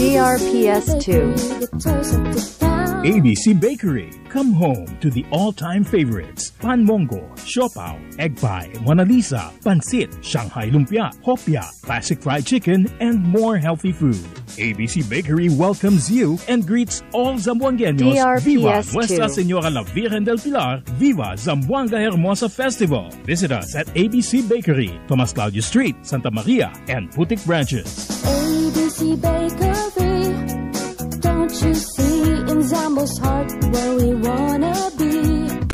DRPS2. ABC Bakery. Come home to the all-time favorites. Panmongo, Siopao, Egg Pie, Mona Lisa, Pansit, Shanghai Lumpia, Hopia, Classic Fried Chicken, and more healthy food. ABC Bakery welcomes you and greets all Zamboanguenos. Viva Nuestra Señora la Virgen Del Pilar. Viva Zamboanga Hermosa Festival. Visit us at ABC Bakery, Tomas Claudio Street, Santa Maria, and Putik Branches. ABC Bakery, don't you see, in Zambo's heart where we wanna be.